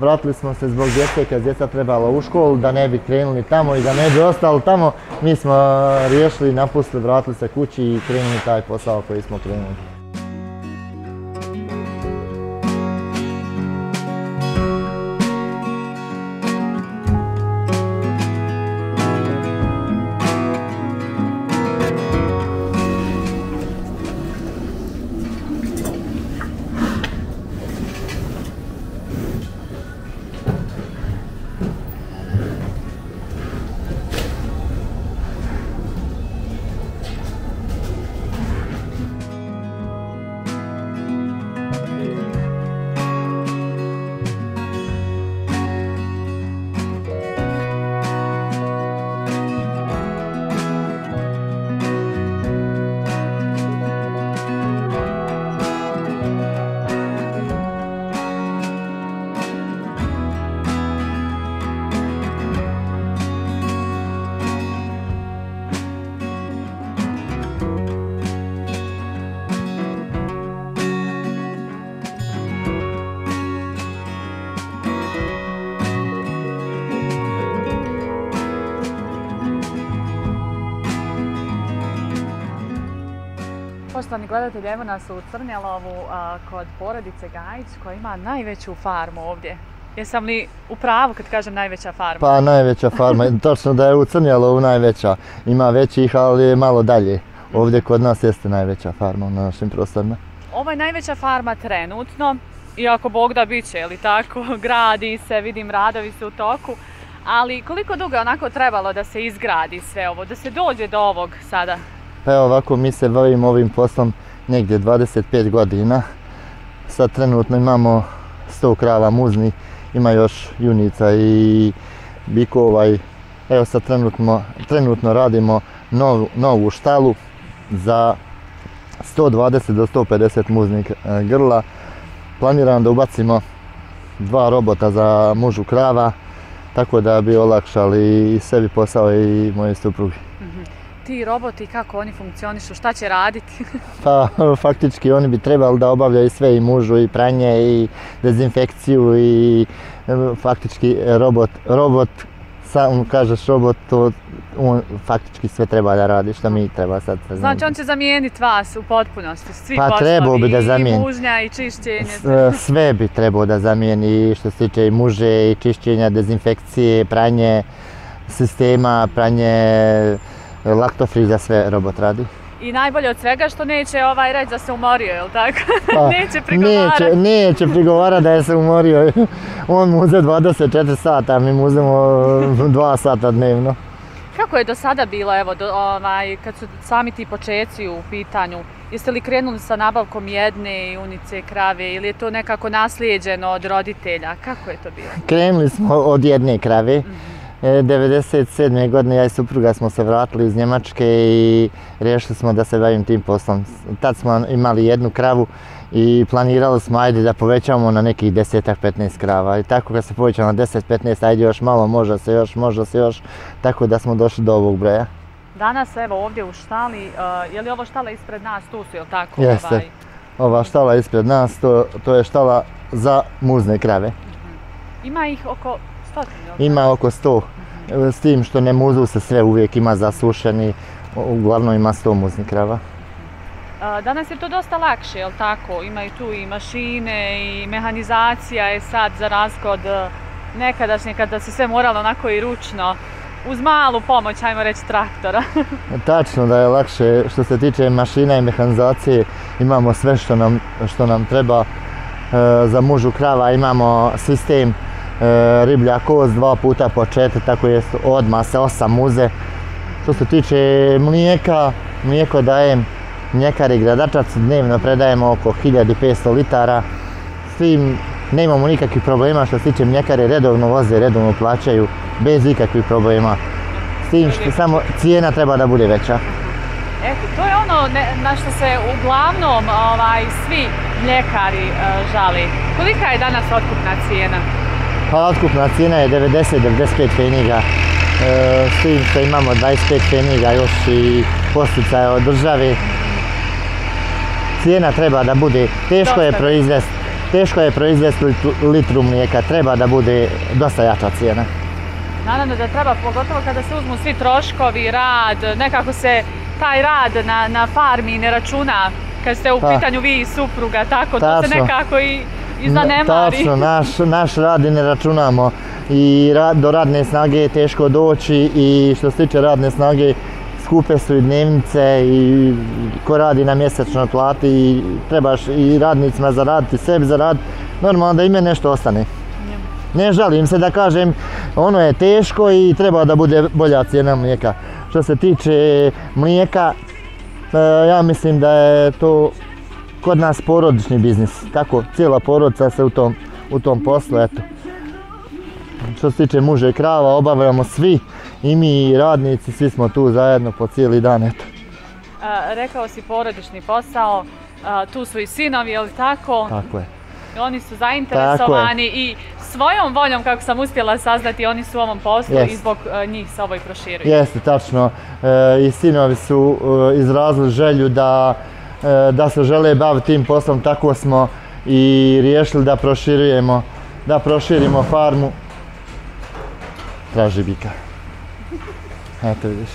Vratili smo se zbog djece, kad djeca trebala u školu, da ne bi krenuli tamo i da ne bi ostali tamo. Mi smo riješili, napustili, vratili se kući i krenuli taj posao koji smo krenuli. Poštovani gledatelji, evo nas u Crnjelovu kod porodice Gajić koja ima najveću farmu ovdje. Jesam li u pravu kad kažem najveća farma? Pa najveća farma, točno da je u Crnjelovu najveća. Ima većih, ali je malo dalje. Ovdje kod nas jeste najveća farma na našim prostorima. Ovo je najveća farma trenutno, iako Bog da biće, je li tako? Gradi se, vidim radovi su u toku. Ali koliko dugo je onako trebalo da se izgradi sve ovo, da se dođe do ovog sada? Pa evo ovako, mi se bavimo ovim poslom negdje 25 godina. Sad trenutno imamo 100 krava muznih, ima još junica i bikova. Evo sad trenutno radimo novu štalu za 120 do 150 muznih grla. Planiram da ubacimo 2 robota za mužu krava, tako da bi olakšali i sebi posao i moje supruge. Ti roboti, kako oni funkcionišu, šta će raditi? Pa, faktički oni bi trebali da obavljaju sve, i mužu, i pranje, i dezinfekciju, i faktički robot, sam kažeš robot, on faktički sve treba da radi, što mi treba sad. Znači, on će zamijeniti vas u potpunosti, svi poslovi, i mužnja, i čišćenje? Sve bi trebao da zamijeni, što se tiče i muže, i čišćenja, dezinfekcije, pranje, sistema, pranje, laktofri, za sve robot radi. I najbolje od svega što neće reći da se umorio, je li tako? Neće prigovarati. Neće prigovarati da je se umorio. On muze 24 sata, mi muzemo 2 sata dnevno. Kako je do sada bilo, evo, kad su sami ti počeci u pitanju? Jeste li krenuli sa nabavkom jedne junice krave ili je to nekako naslijeđeno od roditelja? Kako je to bilo? Krenuli smo od jedne krave. 1997. godine ja i supruga smo se vratili iz Njemačke i rješili smo da se bavim tim poslom. Tad smo imali 1 kravu i planirali smo, ajde da povećamo na nekih 10-15 krava. I tako kad se povećamo na 10-15, ajde još malo, možda se još, tako da smo došli do ovog broja. Danas evo ovdje u štali, je li ovo štala ispred nas, tu su, je li tako? Jeste, ova štala ispred nas, to je štala za muzne krave. Ima ih oko... Ima oko 100, s tim što ne muzu se sve, uvijek ima zasušeni, uglavnom ima 100 muznih krava. Danas je to dosta lakše, je li tako? Imaju tu i mašine i mehanizacija je sad za razliku od nekadašnje kada se sve moralo onako i ručno, uz malu pomoć, ajmo reći, traktora. Tačno da je lakše, što se tiče mašina i mehanizacije, imamo sve što nam treba. Za mužu krava imamo sistem riblja kost 2 puta po 4, tako je odmah se 8 muze. Što se tiče mlijeka, mlijeko dajem mljekari Gradačac, dnevno predajemo oko 1500 litara. S tim ne imamo nikakvih problema, što se tiče mljekari redovno voze, redovno plaćaju, bez ikakvih problema. S tim što samo cijena treba da bude veća. Eto, to je ono na što se uglavnom svi mljekari žali. Kolika je danas otkupna cijena? Otkupna cijena je 90-95 peniga, s tim što imamo 25 peniga još i podsticaje od države. Cijena treba da bude, teško je proizvesti Teško je proizvesti litru mlijeka, treba da bude dosta jača cijena. Naravno da treba, pogotovo kada se uzmu svi troškovi, rad, nekako se taj rad na farmi ne računa, kad ste u pitanju vi i supruga, tako, to se nekako i zanemari. Tačno, naš rad ne računamo i do radne snage je teško doći i što se tiče radne snage, skupe su i dnevnice i ko radi na mjesečnoj plati i trebaš i radnicima zaraditi, sebi zaraditi, normalno da ime nešto ostane. Ne žalim se da kažem, ono je teško i treba da bude bolja cijena mlijeka. Što se tiče mlijeka, ja mislim da je to kod nas porodični biznis, tako cijela porodica se u tom poslu, eto. Što se tiče muža i krava, obavljamo svi, i mi radnici, svi smo tu zajedno po cijeli dan, eto. Rekao si porodični posao, tu su i sinovi, je li tako? Tako je. Oni su zainteresovani i svojom voljom, kako sam uspjela saznati, oni su u ovom poslu i zbog njih se ovo i proširuju. Jeste, tačno. I sinovi su izrazili želju da se žele baviti tim poslom, tako smo i riješili da proširimo farmu. Traži bika. Eto vidiš.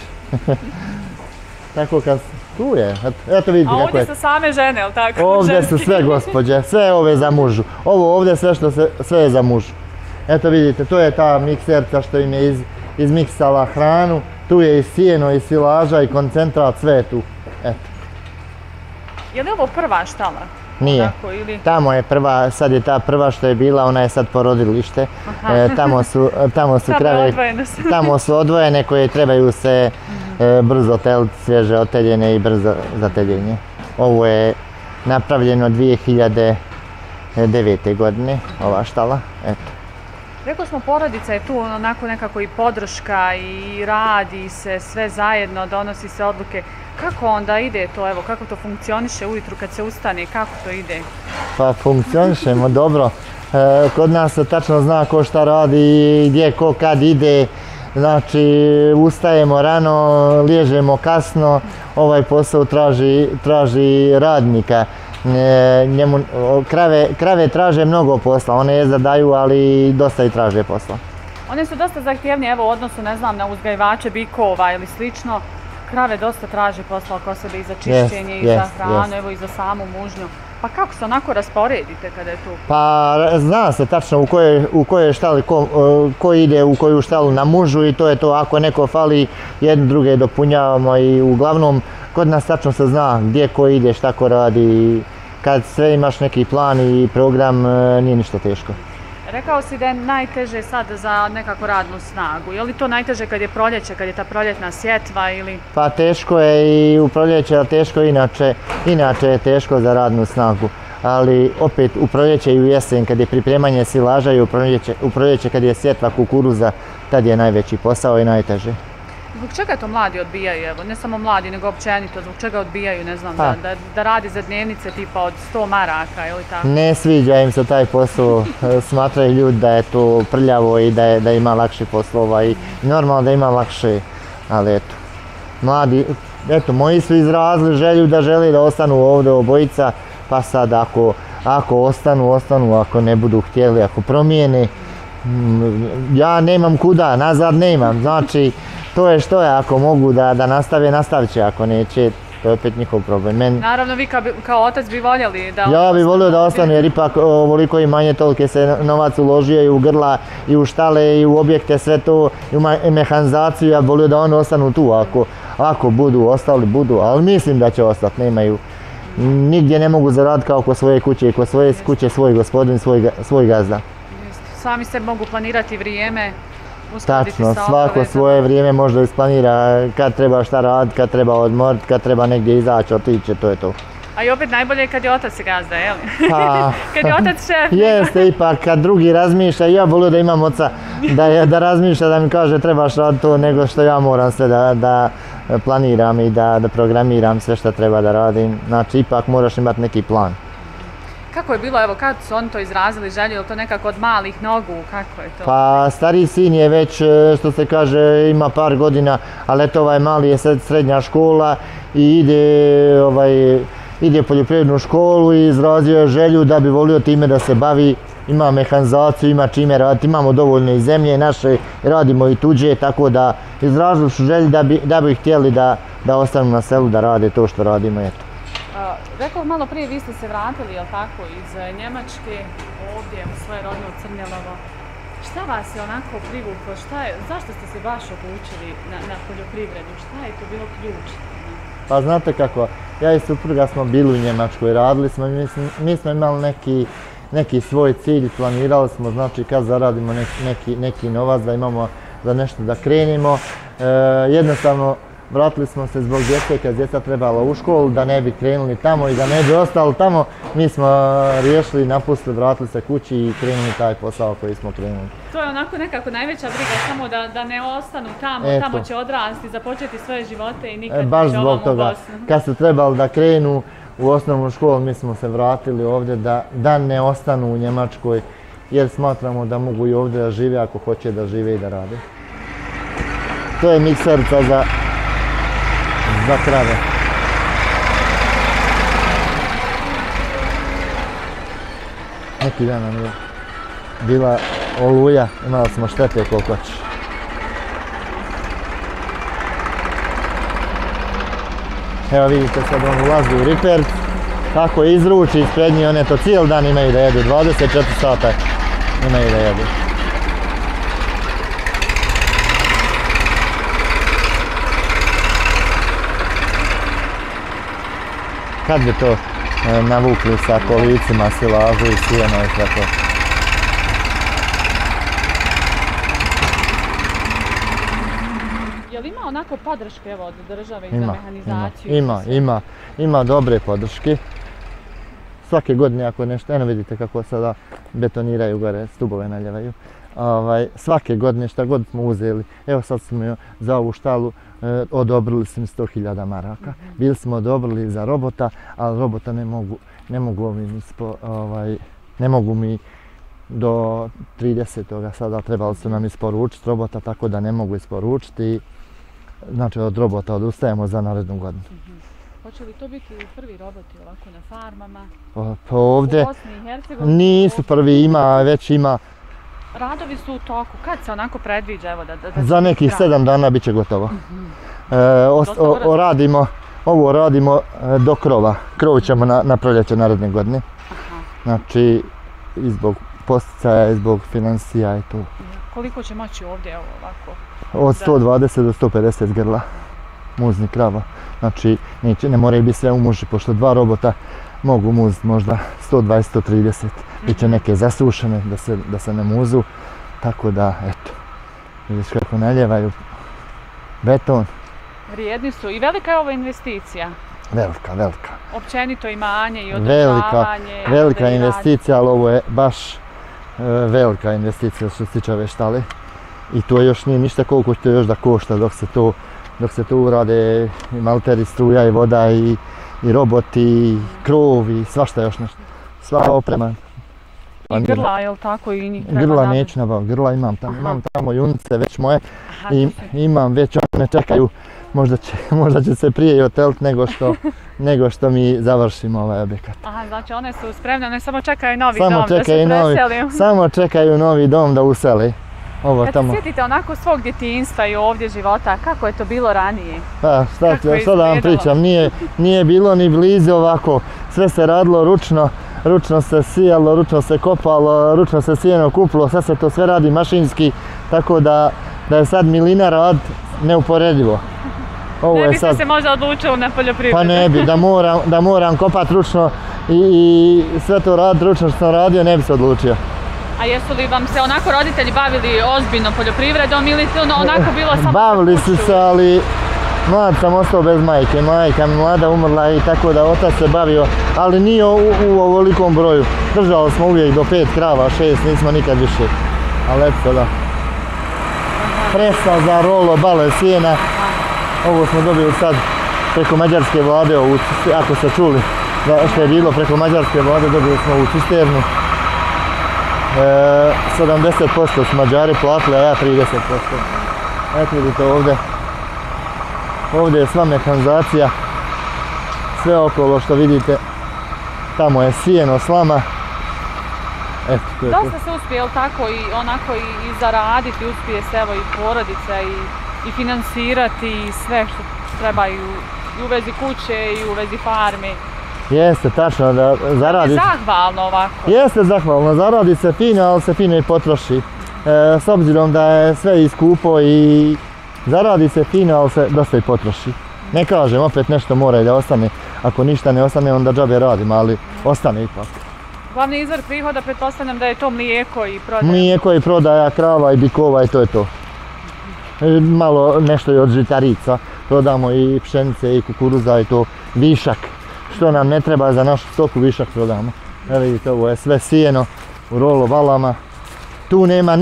Tako kad tu je, eto vidite kako je. A ovdje su same žene, je li tako? Ovdje su sve gospođe, sve ove za mužu. Ovo ovdje sve je za mužu. Eto vidite, to je ta mikserca što im je izmiksala hranu. Tu je i sijeno, i silaža, i koncentrat, sve je tu. Eto. Je li ovo prva štala? Nije, tamo je prva, sad je ta prva što je bila, ona je sad porodilište, tamo su odvojene koje trebaju se brzo teliti, svježe oteljene i brzo zateljenje. Ovo je napravljeno 2009. godine, ova štala, eto. Rekao smo, porodica je tu onako nekako i podrška i radi se sve zajedno, donosi se odluke. Kako onda ide to, evo, kako to funkcioniše ujutru kad se ustane, kako to ide? Pa funkcionišemo dobro, kod nas se tačno zna ko šta radi, gdje ko kad ide, znači ustajemo rano, liježemo kasno, ovaj posao traži radnika. Krave traže mnogo posla, one jezda daju, ali dosta i traže posla. One su dosta zahtjevnije, evo, u odnosu, ne znam, na uzgajivače bikova ili slično. Krave dosta traže posla oko sebe i za čišćenje, i za hranu, evo i za samu mužnju. Pa kako se onako rasporedite kada je tu? Pa zna se tačno u kojoj štali, ko ide u koju štalu na mužu i to je to, ako neko fali, jedne druge dopunjavamo i uglavnom kod nas tačno se zna gdje ko ide, šta ko radi. Kad sve imaš neki plan i program, nije ništa teško. Rekao si da je najteže sad za nekako radnu snagu. Je li to najteže kad je proljeće, kad je ta proljetna sjetva ili? Pa teško je i u proljeće, ali teško inače je teško za radnu snagu. Ali opet u proljeće i u jesen kad je pripremanje silaža i u proljeće kad je sjetva kukuruza, tad je najveći posao i najteže. Zbog čega to mladi odbijaju, evo, ne samo mladi, nego općenito, zbog čega odbijaju, ne znam, da radi za dnevnice tipa od 100 maraka ili tako? Ne sviđa im se taj posao, smatraju ljudi da je to prljavo i da ima lakše poslova i normalno da ima lakše, ali eto, mladi, eto, moji su izrazili želju da žele da ostanu ovdje obojica, pa sad ako ostanu, ako ne budu htjeli, ako promijene, ja nemam kuda, nazad nemam, znači, to je što je, ako mogu da nastave, nastavit će, ako neće, to je opet njihov problem. Naravno, vi kao otac bi voljeli da ostane? Ja bi volio da ostane, jer ipak ovoliko i manje tolike se novac uložio i u grla, i u štale, i u objekte, sve to, i u mehanizaciju, ja bi volio da oni ostanu tu, ako budu, ostali budu, ali mislim da će ostati, nemaju. Nigdje ne mogu zaraditi kao kod svoje kuće, kod svoje kuće, svoj gospodin, svoj gazda. Sami se mogu planirati vrijeme. Tačno, svako svoje vrijeme možda isplanira kad treba šta raditi, kad treba odmoriti, kad treba negdje izaći, otići, to je to. A i opet najbolje je kad je otac gazda, je li? Kad je otac šef. Jeste, ipak kad drugi razmišlja, ja volio da imam oca da razmišlja, da mi kaže trebaš raditi to, nego što ja moram sve da planiram i da programiram sve što treba da radim. Znači ipak moraš imati neki plan. Kako je bilo, evo, kad su oni to izrazili želju, je li to nekako od malih nogu, kako je to? Pa, stariji sin je već, što se kaže, ima par godina, ali eto, ovaj mali je srednja škola i ide ide u poljoprivrednu školu i izrazio je želju da bi volio time da se bavi, ima mehanizaciju, ima čime raditi, imamo dovoljno i zemlje naše, radimo i tuđe, tako da izrazili su želju da bi htjeli da ostanu na selu, da rade to što radimo. Rekao malo prije, vi ste se vratili, je li tako, iz Njemačke, ovdje u svoje rodno Crnjelovo. Šta vas je onako privuklo? Zašto ste se baš odlučili na poljoprivredu? Šta je to bilo ključno? Pa znate kako, ja i supruga smo bili u Njemačkoj, radili smo i mi smo imali neki svoj cilj, planirali smo, znači kad zaradimo neki novac, da imamo za nešto da krenimo. Jednostavno, vratili smo se zbog djece, kad djeca trebala u školu, da ne bi krenuli tamo i da ne bi ostali tamo. Mi smo riješili, napustili, vratili se kući i krenuli taj posao koji smo krenuli. To je onako nekako najveća briga, samo da ne ostanu tamo, tamo će odrasti, započeti svoje živote i nikad neće ovom u Bosnu. Kad su trebali da krenu u osnovnu školu, mi smo se vratili ovdje da ne ostanu u Njemačkoj, jer smatramo da mogu i ovdje da žive ako hoće da žive i da rade. To je mikserca za krave. Neki dan nam je bila oluja, imali smo štete kokoči. Evo vidite sad on ulazi u ripert, kako izruči ispred nje, one to cijel dan imaju da jedu, 24 sata imaju da jedu. Kad bi to navukli sa kolicima, silažu i sijeno i sve to. Je li ima onako podrške od države za mehanizaciju? Ima dobre podrške. Svake godine ako nešto, eno vidite kako sada betoniraju gore, stubove naljevaju. Svake godine šta god smo uzeli, evo sad smo za ovu štalu odobrili smo 100.000 maraka. Bili smo odobrili za robota, ali robota ne mogu mi do 30. sada trebali su nam isporučiti robota, tako da ne mogu isporučiti. Znači od robota odustajemo za narednu godinu. Hoće li to biti prvi roboti ovako na farmama? Pa ovdje u Bosni i Hercegovini? Nisu prvi, već ima. Radovi su u toku, kad se onako predviđa? Za nekih 7 dana bit će gotovo. Ovo radimo do krova. Krov ćemo na proljeće naredne godine. Znači, i zbog posticaja, i zbog financija i to. Koliko će moći ovdje ovako? Od 120 do 150 grla muznih krava. Znači, ne moraju biti sve u muži, pošto dva robota mogu muziti možda 120-130. Biće neke zasušene da se ne muzu, tako da, eto, vidiš kako naljevaju beton. Vrijedni su i velika je ova investicija? Velika. Općenito imanje i održavanje. Velika investicija, ali ovo je baš velika investicija što se tiče ove štale. I to još nije ništa koliko će to još da košta dok se to urade i malteri, struja i voda i roboti i krov i svašta još nešto. Sva oprema. I grla, je li tako? Grla neću nabaviti, grla imam tamo junice već moje i imam već one čekaju, možda će se prije i otelit nego što mi završimo ovaj objekat. Aha, znači one su spremne, one samo čekaju novi dom da se preselim. Samo čekaju novi dom da useli. Kad se sjetite onako svog djetinjstva i ovdje života, kako je to bilo ranije? Pa, šta da vam pričam, nije bilo ni blizu ovako, sve se radilo ručno. Ručno se sijalo, ručno se kopalo, ručno se sijeno kupilo, sad se to sve radi mašinski, tako da je sad milina rad neuporedivo. Ne biste se možda odlučili na poljoprivredu? Pa ne bi, da moram kopati ručno i sve to raditi ručno što sam radio, ne bi se odlučio. A jesu li vam se onako roditelji bavili ozbiljno poljoprivredom ili se onako bilo samo... Bavili su se, ali... Mlad sam ostao bez majke, majka mi mlada umrla i tako da otac se bavio, ali nije u ovolikom broju. Držali smo uvijek do 5 krava, 6, nismo nikad više. Ali eto da. Presa za rolo, bale, sjena. Ovo smo dobili sad preko mađarske vlade, ako ste čuli što je bilo, preko mađarske vlade dobili smo u cisternu. 70% su Mađari platili, a ja 30%. Eto vidite ovdje. Ovdje je sva mehanizacija, sve okolo što vidite, tamo je sijeno slama. Dosta se uspije, jel tako, i onako i zaraditi, uspije se evo i porodica i finansirati i sve što treba i u vezi kuće i u vezi farme. Jeste, tačno, da zaradi. Je zahvalno ovako. Jeste zahvalno, zaradi se fino, ali se fino i potroši. S obzirom da je sve iskupo i zaradi se fino, ali se dosta i potroši. Ne kažem, opet nešto mora i da ostane. Ako ništa ne ostane, onda džabe radim, ali ostane ipak. Glavni izvor prihoda, pretpostavljam da je to mlijeko i prodaja. Mlijeko i prodaja, krava i bikova i to je to. Malo nešto i od žitarica. Prodamo i pšenice i kukuruza i to višak. Što nam ne treba za našu stoku, višak prodamo. Evo vidite, ovo je sve sijeno u rolo valama. Tu nema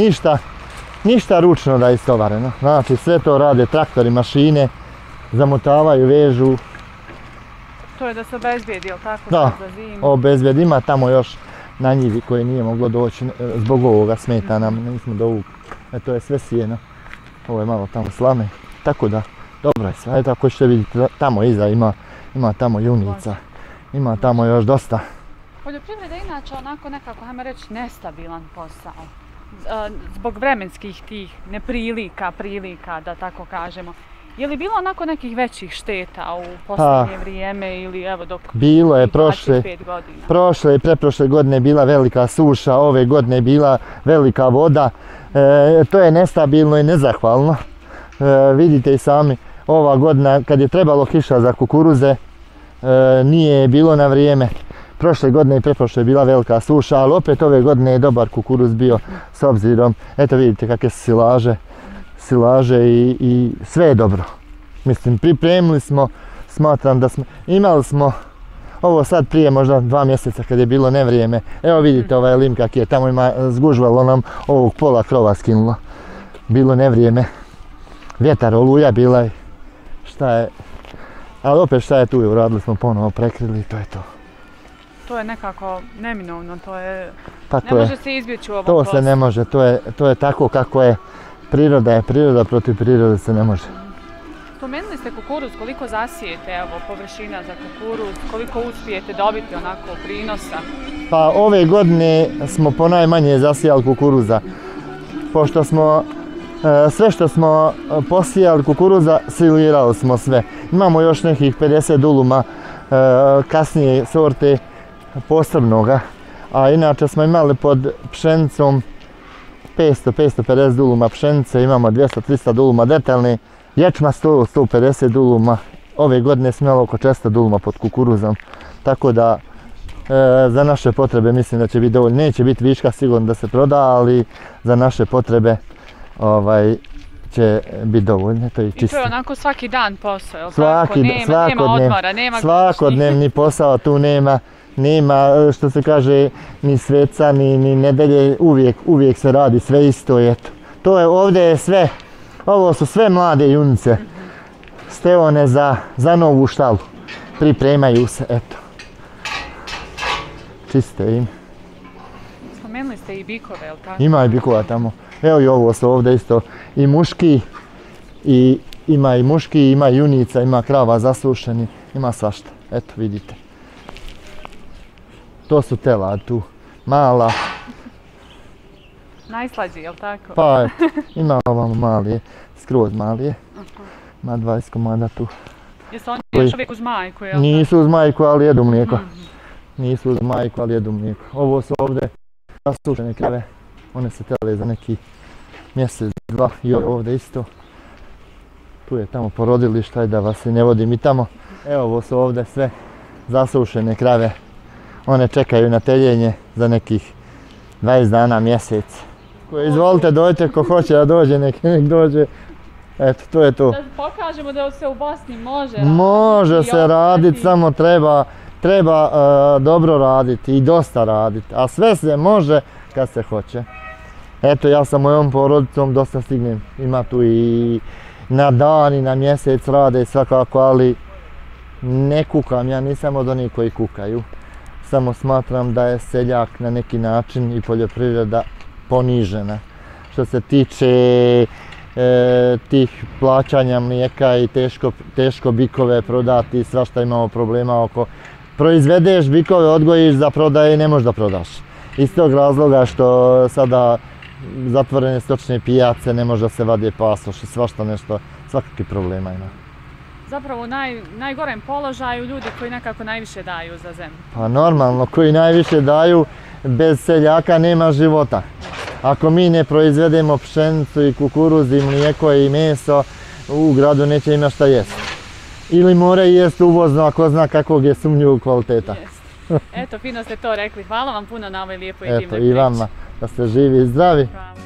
ništa ručno da je istovareno. Znači sve to rade traktori, mašine, zamotavaju, vežu. To je da se obezbijedi, jel tako? Da, obezbijedi. Ima tamo još na njivi koje nije moglo doći, zbog ovoga smeta nam, nismo dovukli. To je sve sijeno. Ovo je malo tamo slame, tako da dobro je sve. Ako ćete vidjeti, tamo iza ima tamo junica, ima tamo još dosta. Poljoprivreda je inače onako nekako, hajmo reći, nestabilan posao. Zbog vremenskih tih neprilika, da tako kažemo. Je li bilo onako nekih većih šteta u posljednje vrijeme ili evo dok... Bilo je, prošle i preprošle godine je bila velika suša, ove godine je bila velika voda. To je nestabilno i nezahvalno. Vidite i sami, ova godina kad je trebalo kiša za kukuruze, nije bilo na vrijeme. Prošle godine i preprošle je bila velika suša, ali opet ove godine je dobar kukuruz bio s obzirom. Eto vidite kakve su silaže i sve je dobro. Mislim, pripremili smo, smatram da smo, imali smo ovo sad prije možda 2 mjeseca kad je bilo nevrijeme. Evo vidite ovaj lim kak je, tamo ima zgužvalo nam ovog pola krova skinulo. Bilo nevrijeme, vjetar, oluja bila je, šta je, ali opet šta je tu, uradili smo ponovo, prekrili i to je to. To je nekako neminovno, to je, ne može se izbjeći u ovom poslu. To se ne može, to je tako kako je. Priroda je priroda, protiv prirode se ne može. Spomenuli ste kukuruz, koliko zasijete, evo, površina za kukuruz, koliko uspijete dobiti onako prinosa? Pa ove godine smo ponajmanje zasijali kukuruza. Pošto smo, sve što smo posijali kukuruza, silirali smo sve. Imamo još nekih 50 duluma kasnije sorte posebnoga, a inače smo imali pod pšenicom 500-550 duluma pšenice, imamo 200-300 duluma detaljne, ječma 100-150 duluma, ove godine smo imali oko 400 duluma pod kukuruzom, tako da za naše potrebe mislim da će biti dovoljno, neće biti viška sigurno da se proda, ali za naše potrebe će biti dovoljno. I to je onako svaki dan posao, je li tako? Nema odmora, nema godišnji. Svakodnevni posao, tu nema, što se kaže, ni sveca, ni nedelje, uvijek se radi, sve isto je to. To je, ovdje je sve, ovo su sve mlade junice, steone za novu štalu, pripremaju se, eto. Čiste im. Spomenuli ste i bikove, je li tako? Ima i bikova tamo, evo i ovo su ovdje isto, i muški, ima junica, ima krava zasušeni, ima svašta, eto vidite. To su tela tu, mala. Najslađi, je li tako? Pa, ima ovamo malije, skroz malije. Ima 20 komada tu. Jesu oni još uvijek uz majku, je li tako? Nisu uz majku, ali jedu mlijeko. Ovo su ovdje zasušene krave. One se tele za neki mjesec, 2 i ovdje isto. Tu je tamo porodilišta, da vas ne vodim i tamo. Evo, ovo su ovdje sve zasušene krave. One čekaju na teljenje za nekih 20 dana, mjesec. Izvolite, dojte, ko hoće da dođe, nek dođe. Eto, to je to. Da pokažemo da se u Bosni može raditi. Može se raditi, samo treba dobro raditi i dosta raditi. A sve se može kad se hoće. Eto, ja sa mojom porodicom dosta stignem. Ima tu i na dan i na mjesec rade i svakako, ali ne kukam, ja nisam od onih koji kukaju. Samo smatram da je seljak na neki način i poljoprivreda ponižena. Što se tiče tih plaćanja mlijeka i teško bikove prodati, svašta imamo problema oko. Proizvedeš bikove, odgojiš za prodaje i ne možeš da prodaš. Iz tog razloga što sada zatvorene stočne pijace, ne može da se vade pasoš i svašta nešto, svakakvih problema ima. Zapravo u najgorem položaju ljudi koji nekako najviše daju za zemlju. Pa normalno, koji najviše daju, bez seljaka nema života. Ako mi ne proizvedemo pšenicu i kukuruz i mlijeko i meso, u gradu neće ima šta jesti. Ili more jest uvozno ako zna kakvog je sumnjivog kvaliteta. Eto, fino ste to rekli. Hvala vam puno na ovoj lijepoj i divnoj priči. Eto, i vama. Da ste živi i zdravi. Hvala.